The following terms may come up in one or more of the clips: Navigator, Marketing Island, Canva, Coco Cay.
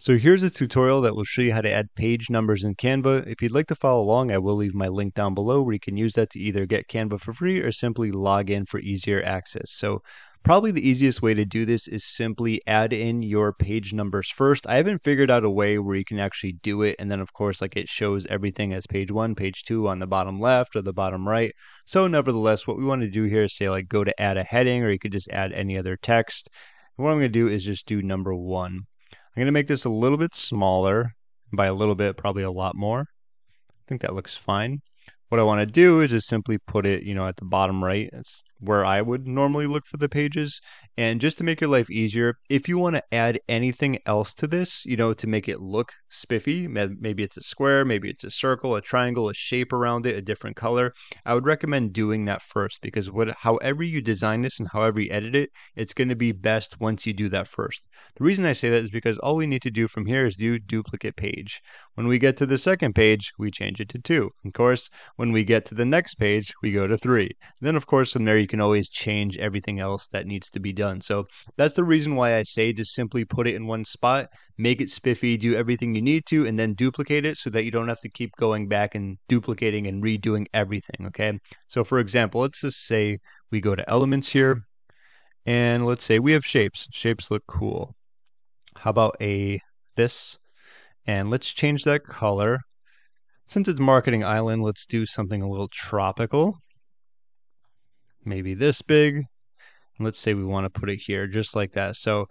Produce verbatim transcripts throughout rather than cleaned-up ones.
So here's a tutorial that will show you how to add page numbers in Canva. If you'd like to follow along, I will leave my link down below where you can use that to either get Canva for free or simply log in for easier access. So probably the easiest way to do this is simply add in your page numbers first. I haven't figured out a way where you can actually do it. And then of course, like it shows everything as page one, page two on the bottom left or the bottom right. So nevertheless, what we want to do here is say like go to add a heading, or you could just add any other text. And what I'm going to do is just do number one. I'm going to make this a little bit smaller. By a little bit, probably a lot more. I think that looks fine. What I want to do is just simply put it, you know, at the bottom right. That's where I would normally look for the pages. And just to make your life easier, if you want to add anything else to this, you know, to make it look spiffy, maybe it's a square, maybe it's a circle, a triangle, a shape around it, a different color, I would recommend doing that first, because what, however you design this and however you edit it, it's going to be best once you do that first. The reason I say that is because all we need to do from here is do duplicate page. When we get to the second page, we change it to two. Of course, when we get to the next page, we go to three. And then of course, from there you can always change everything else that needs to be done. So that's the reason why I say just simply put it in one spot, make it spiffy, do everything you need to, and then duplicate it so that you don't have to keep going back and duplicating and redoing everything, okay? So for example, let's just say we go to elements here, and let's say we have shapes. Shapes look cool. How about a this? And let's change that color. Since it's Marketing Island, let's do something a little tropical. Maybe this big, and let's say we want to put it here just like that. So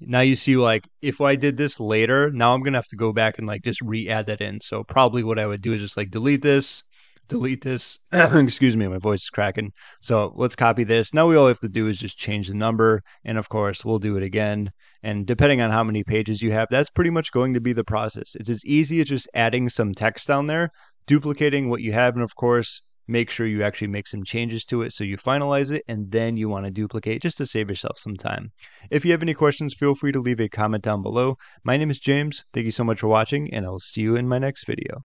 now you see, like, if I did this later, now I'm gonna have to go back and like just re-add that in. So probably what I would do is just like delete this, delete this. Excuse me, my voice is cracking. So let's copy this. Now we all have to do is just change the number, and of course we'll do it again. And depending on how many pages you have, that's pretty much going to be the process. It's as easy as just adding some text down there, duplicating what you have, and of course make sure you actually make some changes to it so you finalize it, and then you want to duplicate just to save yourself some time. If you have any questions, feel free to leave a comment down below. My name is James. Thank you so much for watching, and I'll see you in my next video.